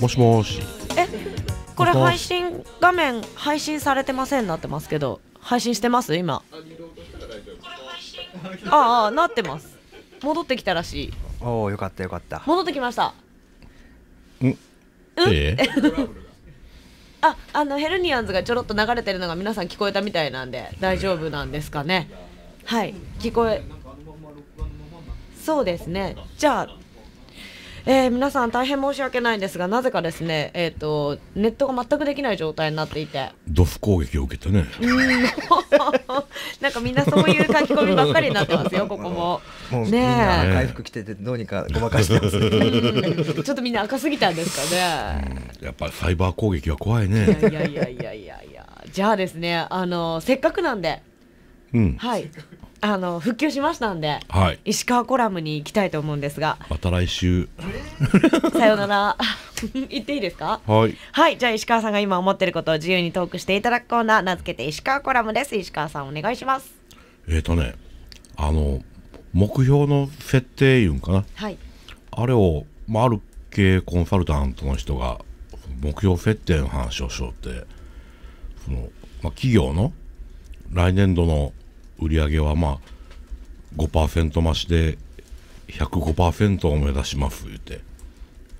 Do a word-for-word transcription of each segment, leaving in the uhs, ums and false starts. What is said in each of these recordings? もしもし。え、これ配信画面配信されてませんになってますけど、配信してます今。ああ、なってます。戻ってきたらしい。おお、よかったよかった。戻ってきました。んんえあ、あのヘルニアンズがちょろっと流れてるのが皆さん聞こえたみたいなんで大丈夫なんですかね。はい、聞こえそうですね。じゃあ、えー、皆さん大変申し訳ないんですが、なぜかですね、えーと、ネットが全くできない状態になっていて、ドフ攻撃を受けてね。なんかみんなそういう書き込みばっかりになってますよ、ここも。もうみんな赤い服着ててどうにかごまかしてます。ちょっとみんな赤すぎたんですかね。やっぱりサイバー攻撃は怖いね。いやいやいやいやいや。じゃあですね、あのせっかくなんで、うん、はい。あの復旧しましたんで、はい、石川コラムに行きたいと思うんですが、また来週さよなら。行っていいですか。はい、はい、じゃあ石川さんが今思ってることを自由にトークしていただくコーナー、名付けて石川コラムです。石川さんお願いします。えっとね、あの目標の設定いうんかな、はい、あれを、まあ、ある系コンサルタントの人が目標設定の話をしようって、その、まあ、企業の来年度の売り上げはまあ ごパーセント 増しで ひゃくごパーセント を目指します言って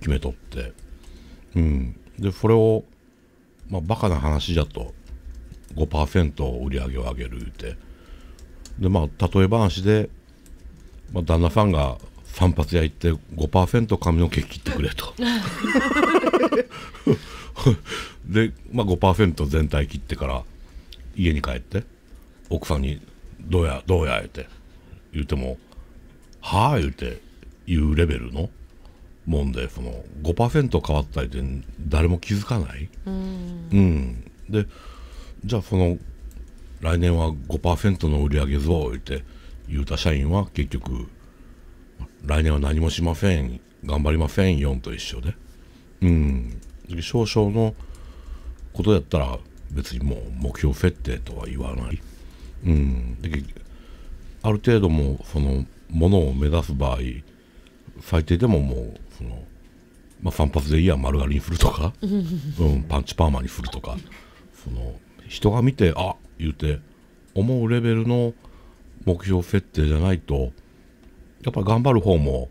決めとって、うんでそれをまあバカな話じゃと ごパーセント を売り上げを上げる言ってで、まあ例え話で、まあ、旦那さんが散髪屋行って ごパーセント 髪の毛切ってくれとで、まあ、ごパーセント 全体切ってから家に帰って奥さんにどうやどうやって言うても「はあ」言うて言うレベルのもんで、その ごパーセント 変わったりって誰も気づかない。うん、うん、でじゃあその来年は ごパーセント の売り上げ増言うて言うた社員は結局来年は何もしません、頑張りませんよんと一緒で、うん少々のことやったら別にもう目標設定とは言わない。うん、である程度もそのものを目指す場合最低でももうその、まあ、散髪でいいや丸刈りにするとか、うん、パンチパーマにするとかその人が見て「あっ」言うて思うレベルの目標設定じゃないとやっぱり頑張る方も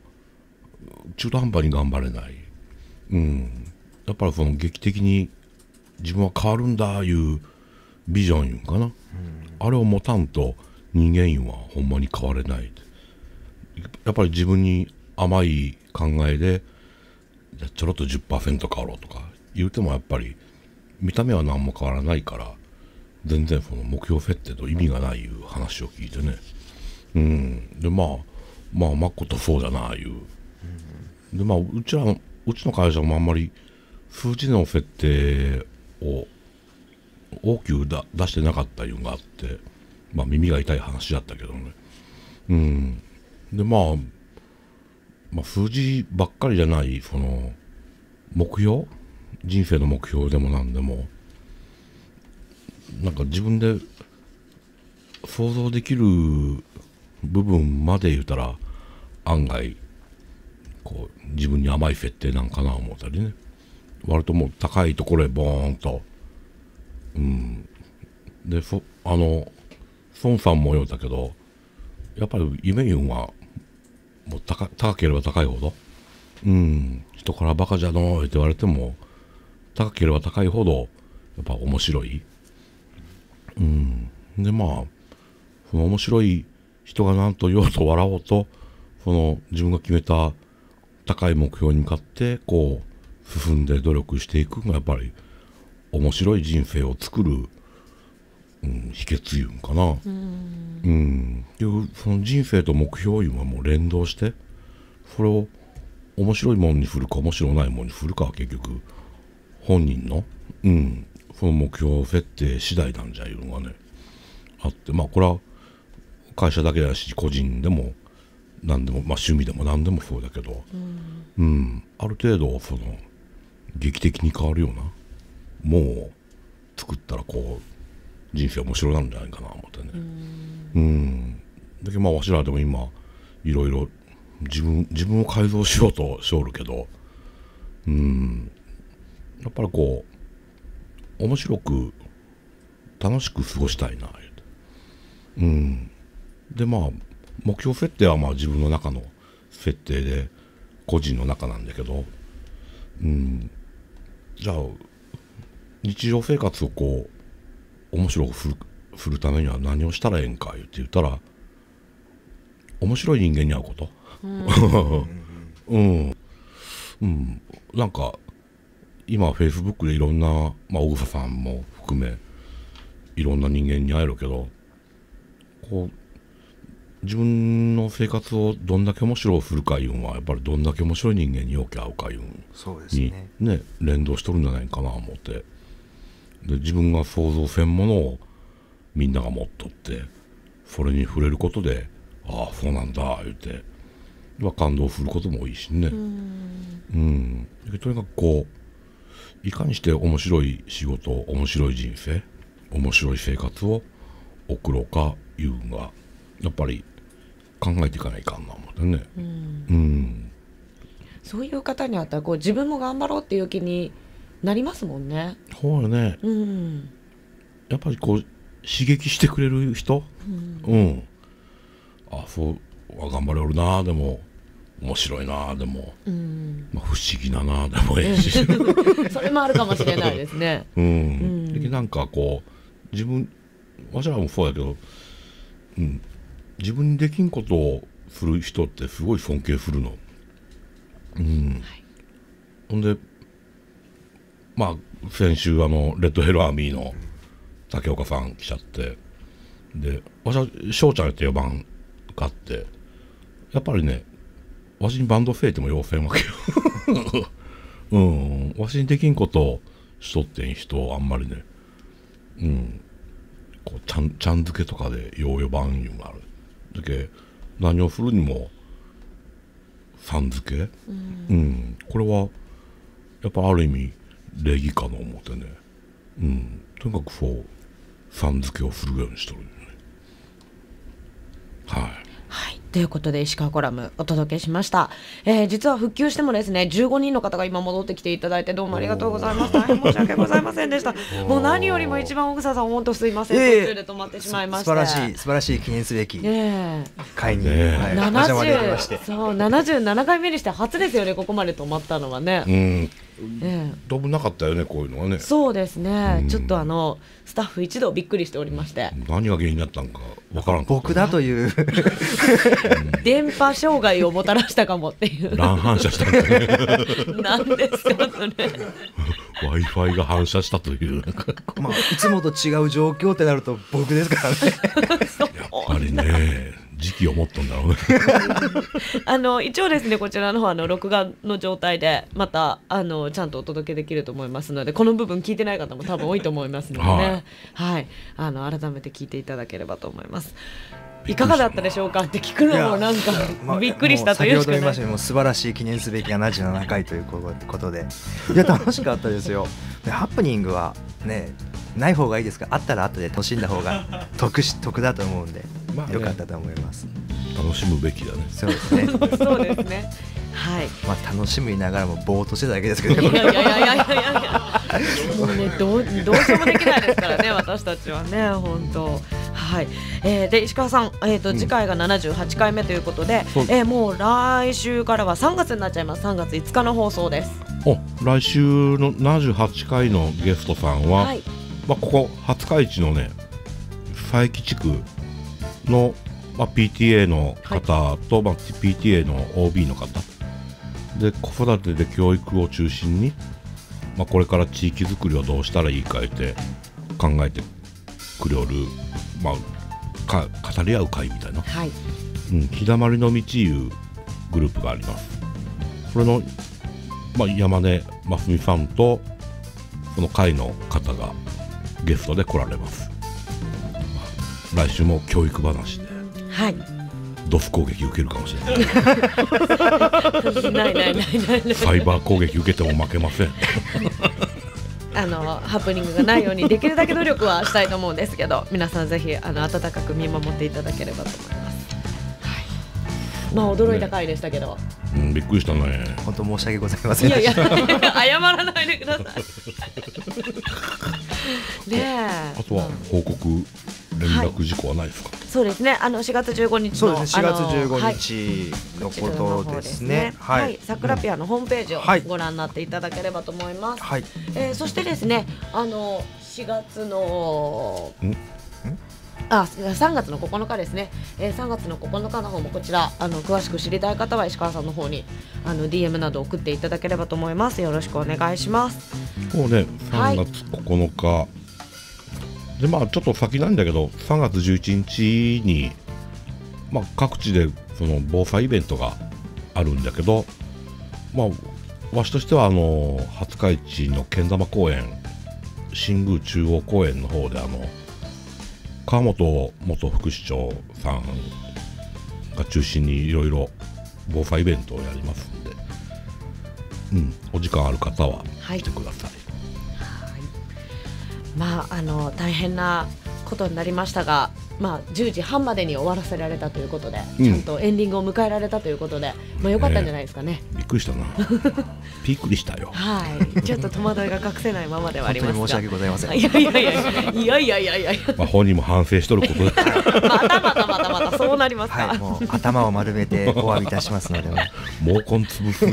中途半端に頑張れない、うん、やっぱりその劇的に自分は変わるんだいうビジョンいうんかな。あれを持たんと人間因はほんまに変われない。やっぱり自分に甘い考えでちょろっと じゅっパーセント 変わろうとか言うてもやっぱり見た目は何も変わらないから全然その目標設定と意味がないいう話を聞いてね、うんでまあまあまっことそうだないうで、まあうちらうちの会社もあんまり数値の設定を大きくだ出してなかったいうのがあって、まあ、耳が痛い話だったけどね、うん、で、まあ、まあ数字ばっかりじゃないその目標人生の目標でも何でもなんか自分で想像できる部分まで言うたら案外こう自分に甘い設定なんかな思ったりね、割ともう高いところへボーンと。うん、でそあの孫さんも言うたけどやっぱり夢言うんはもう 高, 高ければ高いほど、うん、人から「バカじゃのー」って言われても高ければ高いほどやっぱ面白い、うん、でまあその面白い人が何と言おうと笑おうとその自分が決めた高い目標に向かってこう進んで努力していくのがやっぱり面白い人生を作る、うん、秘訣いうんかな。うん、うん、その人生と目標いうのはもう連動してそれを面白いもんにするか面白ないもんにするかは結局本人の、うん、その目標設定次第なんじゃいうのがねあって、まあこれは会社だけだし個人でも何でも、まあ、趣味でも何でもそうだけど、うん、うん、ある程度その劇的に変わるような。もう作ったらこう人生面白なんじゃないかな思ってね。うん、だけどまあわしらでも今いろいろ自分自分を改造しようとしょおるけど、うんやっぱりこう面白く楽しく過ごしたいな。うん、でまあ目標設定はまあ自分の中の設定で個人の中なんだけど、うん、じゃあ日常生活をこう面白くする、するためには何をしたらええんかって言ったら面白い人間に会うことうん、うん、なんか今フェイスブックでいろんな、まあ、小草さんも含めいろんな人間に会えるけど、こう自分の生活をどんだけ面白くするかいうんはやっぱりどんだけ面白い人間によく会うかいうんに、ねね、連動しとるんじゃないかな思って、で自分が想像せんものをみんなが持っとってそれに触れることでああそうなんだ言って感動することもいいしね。うん、うん、とにかくこういかにして面白い仕事、面白い人生、面白い生活を送ろうかいうのがやっぱり考えていかないかんなもんだね。うん、うん、そういう方にあったらこう自分も頑張ろうっていう気になりますもんね。そうよね、うん、やっぱりこう刺激してくれる人、うん、うん、あそう頑張れおるなでも面白いなでも、うん、まあ不思議ななでもええしそれもあるかもしれないですね。うん、うん、なんかこう自分わしらもそうやけど、うん、自分にできんことをする人ってすごい尊敬するの。うん、はい、ほんでまあ先週あのレッドヘルアーミーの竹岡さん来ちゃって、でわしは翔ちゃんやってよばん買ってやっぱりねわしにバンドせえても要せんわけよ、うん、わしにできんことをしとってん人あんまりね、うんこうちゃん、ちゃん付けとかでようよばんいうのがあるだけ何をするにもさん付け、うん、うん、これはやっぱある意味礼儀かの思ってね、うん、とにかくそうさん付けをするようにしとるんよね。はいはい、ということで石川コラムお届けしました、えー、実は復旧してもですねじゅうごにんの方が今戻ってきていただいてどうもありがとうございます。大変申し訳ございませんでした。もう何よりも一番小草さん本当すいません、えー、途中で止まってしまいまして素晴らしい素晴らしい記念すべき会にななじゅうななかいめにして初ですよね。ここまで止まったのはねどうもなかったよねこういうのはね。そうですね、ちょっとあのスタッフ一同びっくりしておりまして、何が原因だったのかわからん、僕だという電波障害をもたらしたかもっていう乱反射したんだねなんですかそれWi-Fi が反射したというまあいつもと違う状況ってなると僕ですからねやっぱりね時期を持ったんだろうねあの一応ですねこちらの方あの録画の状態でまたあのちゃんとお届けできると思いますので、この部分聞いてない方も多分多いと思いますのでねはい、はい、あの改めて聞いていただければと思います。いかがだったでしょうかって聞くのもなんかびっくりしたというしかない。先ほど言いましたように素晴らしい記念すべきななじゅうななかいということでいや楽しかったですよでハプニングはねない方がいいですが、あったらあったで楽しんだ方が 得, し得だと思うんでまあ、ね、よかったと思います。楽しむべきだね。そうですね。そうですね。はい。まあ楽しみながらもぼーっとしてただけですけどね。いやいやいやいやいやもうねどうどうしようもできないですからね私たちはね本当。はい、えー、で石川さん、えーと、次回がななじゅうはちかいめということで、うん、えー、もう来週からはさんがつになっちゃいます。さんがついつかの放送です。お来週のななじゅうはちかいのゲストさんは、はい、まあ、ここ廿日市のね佐伯地区の、まあ、ピーティーエー の方と、はい、まあ、ピーティーエー の オービー の方で子育てで教育を中心に、まあ、これから地域づくりをどうしたらいいかって考えてくれる、まあ、か語り合う会みたいな、はい、うん、日だまりの道いうグループがあります。それの、まあ、山根真澄さんとその会の方がゲストで来られます。来週も教育話で、はい、ドス攻撃受けるかもしれないないないないないないサイバー攻撃受けても負けませんあのハプニングがないようにできるだけ努力はしたいと思うんですけど皆さんぜひあの温かく見守っていただければと思います、はい、まあ驚いた回でしたけど、ねうん、びっくりしたね。本当申し訳ございません。いやいや、謝らないでください。ねえ。あとは報告連絡事項はないですか。そうですね。あのしがつじゅうごにちのしがつじゅうごにちのことですね。はい。さくらぴあのホームページをご覧になっていただければと思います。はい。え、そしてですね、あのしがつの。あ、さんがつのここのかですね、えー、さんがつのここのかの方もこちらあの詳しく知りたい方は石川さんの方にあの ディーエム など送っていただければと思います。よろしくお願いします。そうね、さんがつここのか、はい、でまあちょっと先なんだけどさんがつじゅういちにちに、まあ、各地でその防災イベントがあるんだけど、まあわしとしてはあの廿日市のけん玉公園、新宮中央公園の方であの川本元副市長さんが中心にいろいろ防災イベントをやりますんで、うん、お時間ある方は来てください。はいはい。まああの大変なことになりましたが、まあ、じゅうじはんまでに終わらせられたということで、うん、ちゃんとエンディングを迎えられたということで、まあ、よかったんじゃないですかね。びっくりしたな。びっくりしたよ。はい。ちょっと戸惑いが隠せないままではありますが。本当に申し訳ございません。いやいやいやいやいやいやいやいや。まあ本人も反省しとることだから。またまたまたまたそうなりますか。はい。もう頭を丸めてお詫びいたしますので。もうこんつぶす。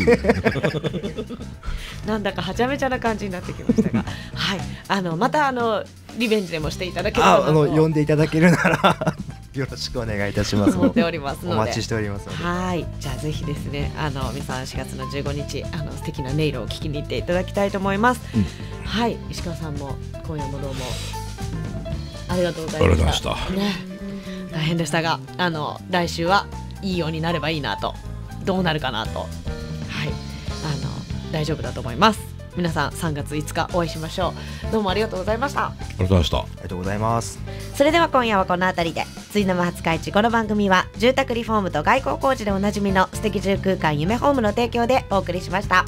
なんだかはちゃめちゃな感じになってきましたが、はい。あのまたあの。リベンジでもしていただければ、あの呼んでいただけるならよろしくお願いいたします。思っておりますのでお待ちしておりますので。はい、じゃあぜひですね、あの皆さんしがつのじゅうごにちあの素敵な音色を聞きに行っていただきたいと思います。うん、はい、石川さんも今夜もどうもありがとうございました。ね、大変でしたが、あの来週はいいようになればいいなと、どうなるかなと、はい、あの大丈夫だと思います。皆さんさんがついつかお会いしましょう。どうもありがとうございました。ありがとうございました。ありがとうございます。それでは今夜はこのあたりで。ついの間はつかいち、この番組は住宅リフォームと外交工事でおなじみの素敵住空間夢ホームの提供でお送りしました。